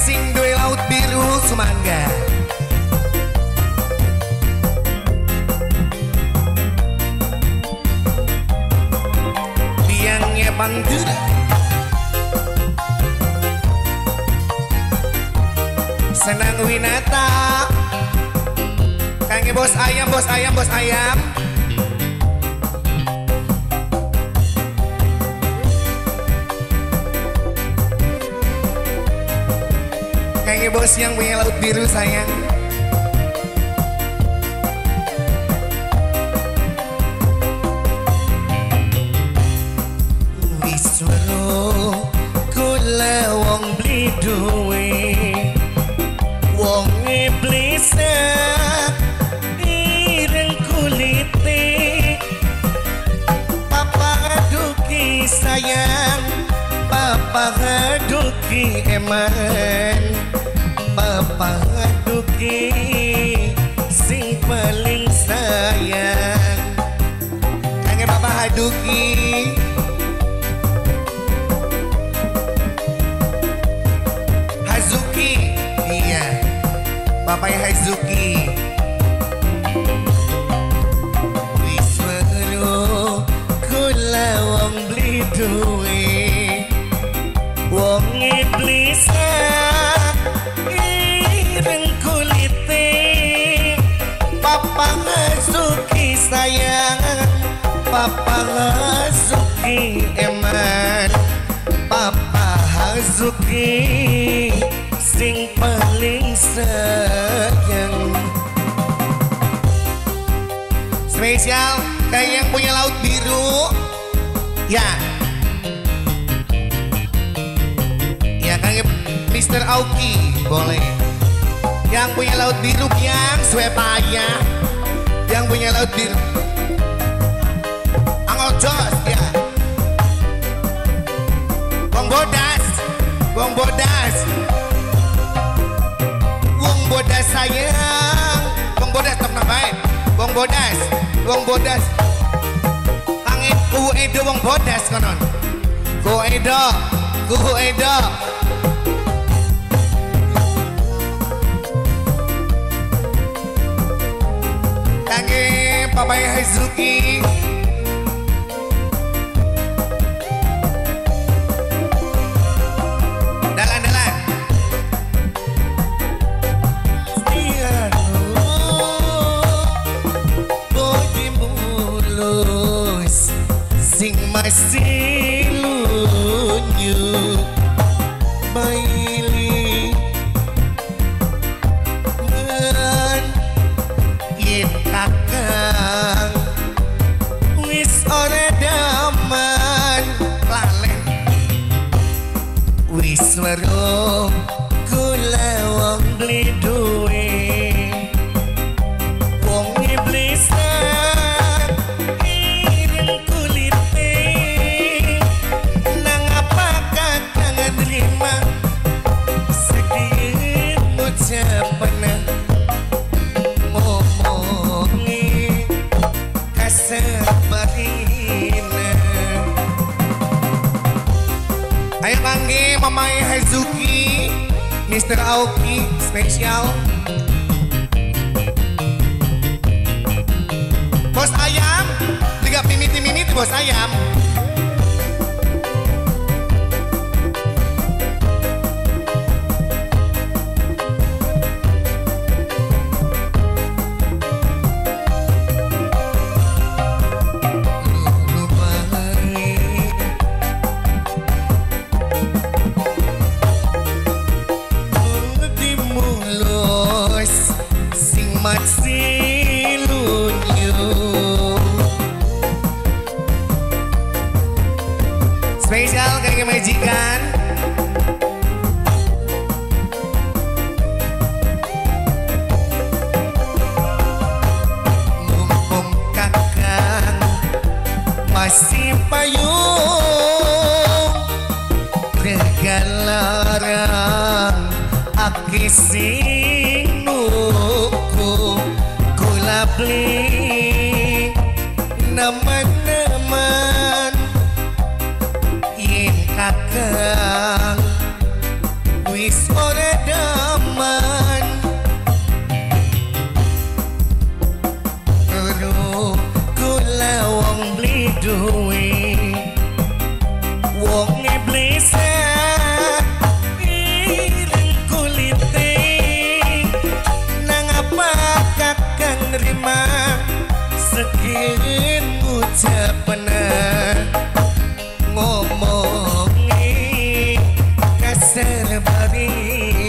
sing duwe laut biru Sumangga. Liangnya Pantura, senang winata. Kange bos ayam, bos ayam, bos ayam. Kange bos yang punya laut biru sayang. Wisuru kula wong beli duwe, wong iblise ireng kulite. Papa duki sayang, papa duki eman, papa duki sing paling sayang. Kangen papa duki, Hazuki, iya, papanya Hazuki. Wis weruh kula wong beli duwe, wong iblis sayang, papa Hazuki eman, papa Hazuki sing paling sayang. Spesial kayak yang punya laut biru ya. Ya kayak Mr. Auki boleh. Yang punya laut biru yang swepaya, yang punya laut biru Angol Jos ya. Wong bodas, wong bodas, wong bodas sayang, wong bodas temen baik, wong bodas, wong bodas. Angin ku edo wong bodas konon, ku edo, ku edo. Kange papanya Hazuki, dalan dalan. Setianu bodi mulus sing masih lunyu baili men kakang wis ora daman lalen. Wis weruh kula wong beli duwe, wong iblis ireng kulite. Nang apa kakang nerima sedih ucapan sebatina. Ayo panggil mamai Hazuki, Mr. Aoki spesial. Bos ayam, tiga minit-minit bos ayam. Masih lunyu spesial kayak majikan. Mumpung kakang masih payung, regalarang akisi beli nemen-nemen yen kakang dari sore daman, aduh kula wong beli duit, wong ngeblise ireng kulite, nang apa kakang nerima sekian ucapan ngomong. Everybody